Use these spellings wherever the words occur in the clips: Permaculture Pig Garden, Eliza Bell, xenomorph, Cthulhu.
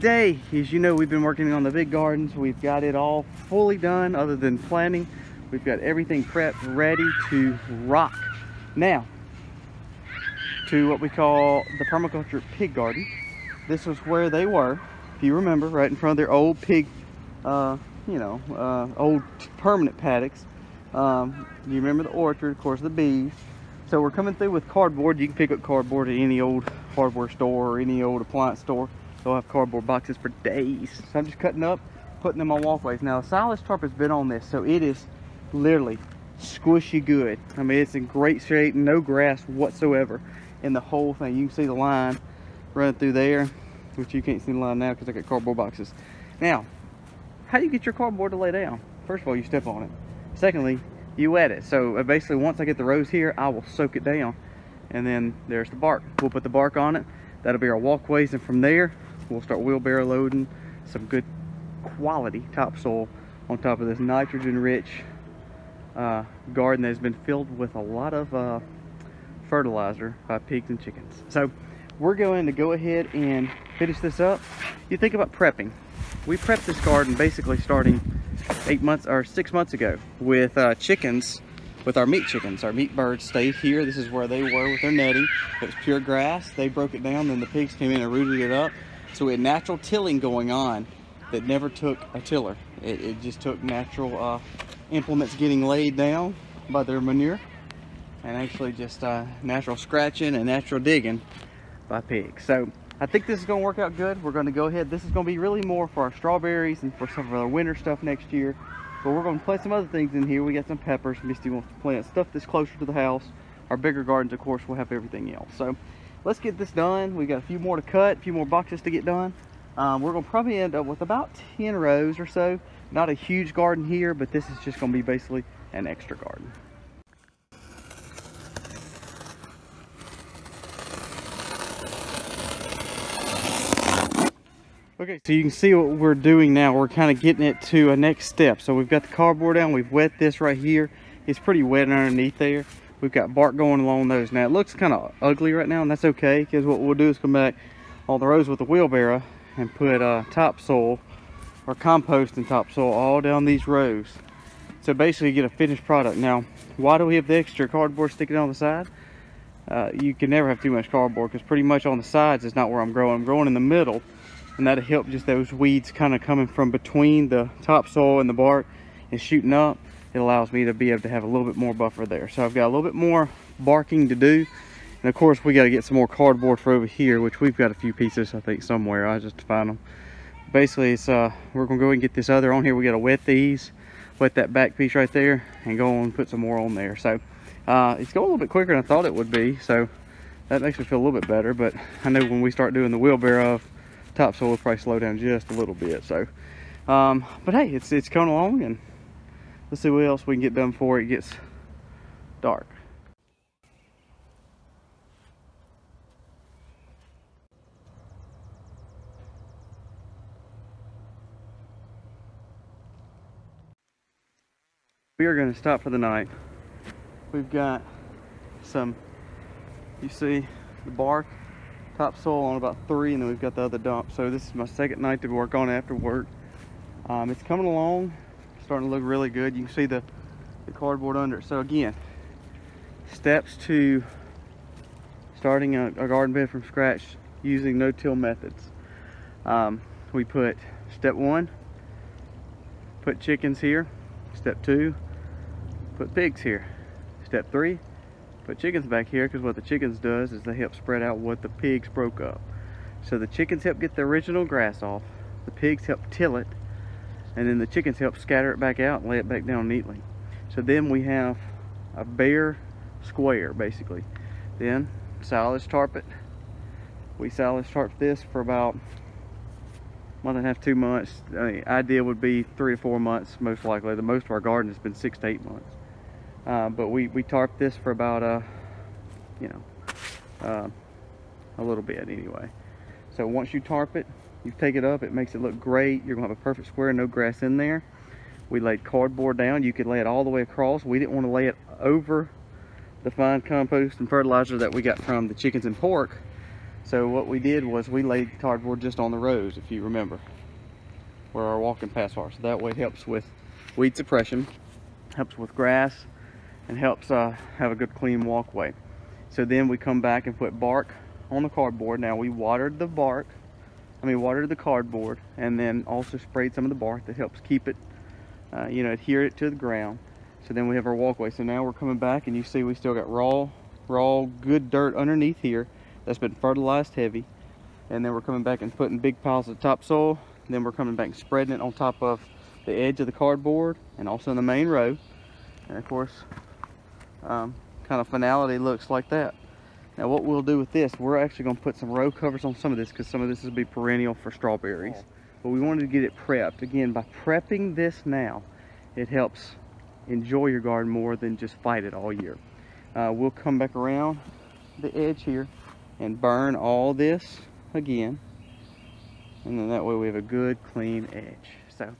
today, as you know, we've been working on the big gardens. We've got it all fully done other than planting. We've got everything prepped, ready to rock. Now, to what we call the Permaculture Pig Garden. This was where they were, if you remember, right in front of their old pig, old permanent paddocks. You remember the orchard, of course, the bees. So we're coming through with cardboard. You can pick up cardboard at any old hardware store or any old appliance store. They'll have cardboard boxes for days. So I'm just cutting up, putting them on walkways. Now, Silas tarp has been on this, so it is literally squishy good. I mean, it's in great shape, no grass whatsoever in the whole thing. You can see the line running through there, which you can't see the line now because I got cardboard boxes. Now, how do you get your cardboard to lay down? First of all, you step on it. Secondly, you wet it. So basically, once I get the rows here, I will soak it down. And then there's the bark. We'll put the bark on it. That'll be our walkways. And from there, we'll start wheelbarrow loading some good quality topsoil on top of this nitrogen-rich garden that's been filled with a lot of fertilizer by pigs and chickens. So we're going to go ahead and finish this up. You think about prepping. We prepped this garden basically starting 6 months ago with chickens, with our meat chickens. Our meat birds stayed here. This is where they were with their netting. It was pure grass. They broke it down, then the pigs came in and rooted it up. So we had natural tilling going on that never took a tiller. It just took natural implements getting laid down by their manure, and actually just natural scratching and natural digging by pigs. So I think this is going to work out good. We're going to go ahead. This is going to be really more for our strawberries and for some of our winter stuff next year. But we're going to plant some other things in here. We got some peppers. Misty wants to plant stuff that's closer to the house. Our bigger gardens, of course, will have everything else. So let's get this done. We got a few more to cut, a few more boxes to get done. We're going to probably end up with about 10 rows or so. Not a huge garden here, but this is just going to be basically an extra garden. Okay, so you can see what we're doing now. We're kind of getting it to a next step. So we've got the cardboard down. We've wet this right here. It's pretty wet underneath there. We've got bark going along those. Now, it looks kind of ugly right now, and that's okay, because what we'll do is come back on the rows with a wheelbarrow and put topsoil or compost and topsoil all down these rows. So basically, you get a finished product. Now, why do we have the extra cardboard sticking on the side? You can never have too much cardboard, because pretty much on the sides is not where I'm growing. I'm growing in the middle. And that'll help just those weeds kind of coming from between the topsoil and the bark and shooting up. It allows me to be able to have a little bit more buffer there. So I've got a little bit more barking to do. And of course, we got to get some more cardboard for over here, which we've got a few pieces, I think, somewhere. I just find them. Basically, it's we're going to go and get this other on here. We got to wet these, wet that back piece right there, and go on and put some more on there. So it's going a little bit quicker than I thought it would be. So that makes me feel a little bit better. But I know when we start doing the wheelbarrow of topsoil will probably slow down just a little bit. So but hey, it's coming along, and let's see what else we can get done before it gets dark. We are going to stop for the night. We've got some, you see the bark, topsoil on about 3, and then we've got the other dump. So this is my second night to work on after work. It's coming along, starting to look really good. You can see the cardboard under it. So again, steps to starting a garden bed from scratch using no-till methods. We put step 1, put chickens here. Step 2, put pigs here. Step 3, put chickens back here, because what the chickens does is they help spread out what the pigs broke up. So the chickens help get the original grass off, the pigs help till it, and then the chickens help scatter it back out and lay it back down neatly. So then we have a bare square, basically. Then Silas tarp it. We Silas tarp this for about 1.5 to 2 months. I mean, ideal would be 3 to 4 months, most likely. The most of our garden has been 6 to 8 months. But we tarped this for about a little bit anyway. So once you tarp it, you take it up, it makes it look great. You're gonna have a perfect square, no grass in there. We laid cardboard down. You could lay it all the way across. We didn't want to lay it over the fine compost and fertilizer that we got from the chickens and pork. So what we did was we laid cardboard just on the rows, if you remember, where our walking paths are. So that way it helps with weed suppression, helps with grass, and helps have a good clean walkway. So then we come back and put bark on the cardboard. Now we watered the bark, watered the cardboard, and then also sprayed some of the bark that helps keep it, you know, adhere it to the ground. So then we have our walkway. So now we're coming back, and you see we still got raw good dirt underneath here that's been fertilized heavy. And then we're coming back and putting big piles of topsoil. Then we're coming back and spreading it on top of the edge of the cardboard and also in the main row. And of course, kind of finality looks like that. Now what we'll do with this, we're actually going to put some row covers on some of this, because some of this will be perennial for strawberries. But we wanted to get it prepped. Again, by prepping this now, it helps enjoy your garden more than just fight it all year. We'll come back around the edge here and burn all this again. And then that way we have a good clean edge. So.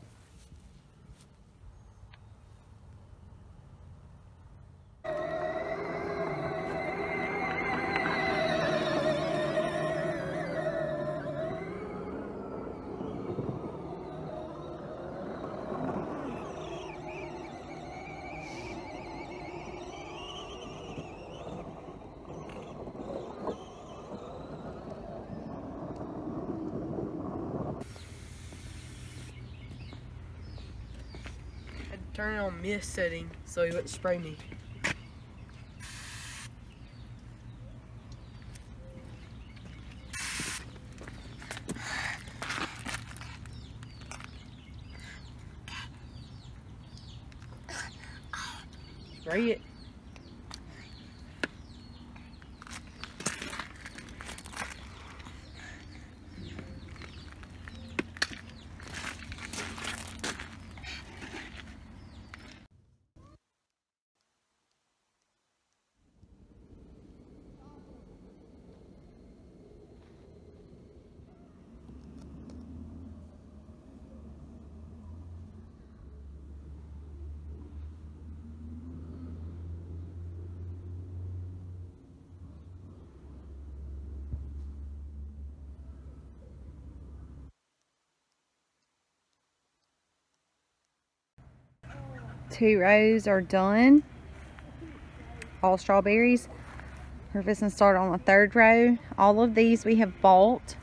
Turn it on mist setting so he wouldn't spray me. Spray it. Two rows are done, all strawberries. We're just gonna start on the third row. All of these we have bought,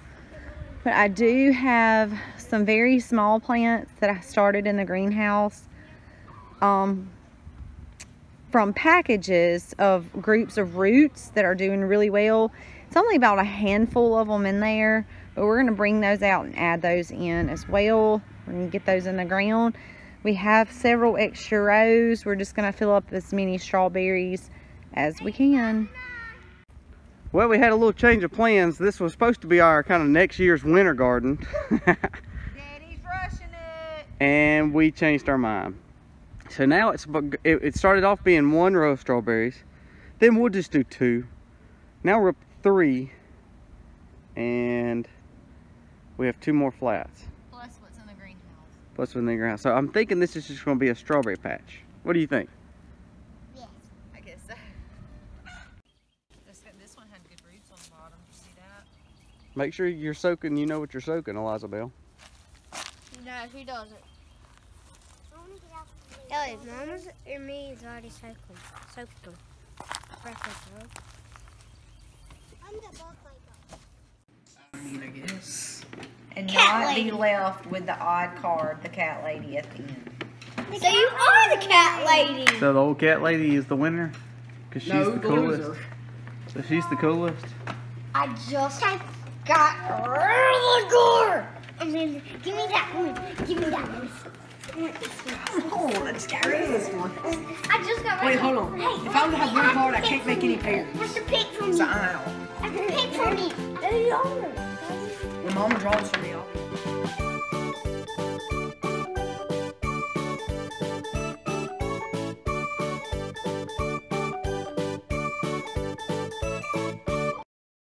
but I do have some very small plants that I started in the greenhouse from packages of groups of roots that are doing really well. It's only about a handful of them in there, but we're gonna bring those out and add those in as well. We're gonna get those in the ground. We have several extra rows. We're just gonna fill up as many strawberries as we can. Well, we had a little change of plans. This was supposed to be our kind of next year's winter garden. Daddy's rushing it. And we changed our mind. So now it started off being one row of strawberries. Then we'll just do two. Now we're up to three. And we have two more flats. Plus within the ground. So I'm thinking this is just going to be a strawberry patch. What do you think? Yes, I guess so. This one had good roots on the bottom. You see that? Make sure you're soaking. You know what you're soaking, Eliza Bell. No, she doesn't. Ellie, Mama's and me is already soaking. Soaked them. I'm the ball player. I guess. And not be left with the odd card, the cat lady at the end. So you are the cat lady. So the old cat lady is the winner? Because she's the coolest. So she's the coolest? I just got really good. And then give me that one. Give me that one. Oh, let's get rid of this one. I just got rid of it. Wait, hold on. Hey, if I only have one card, I can't make any pairs. That's a pig for me. It's an aisle. That's a pig for me. There you are. Mama draws for me.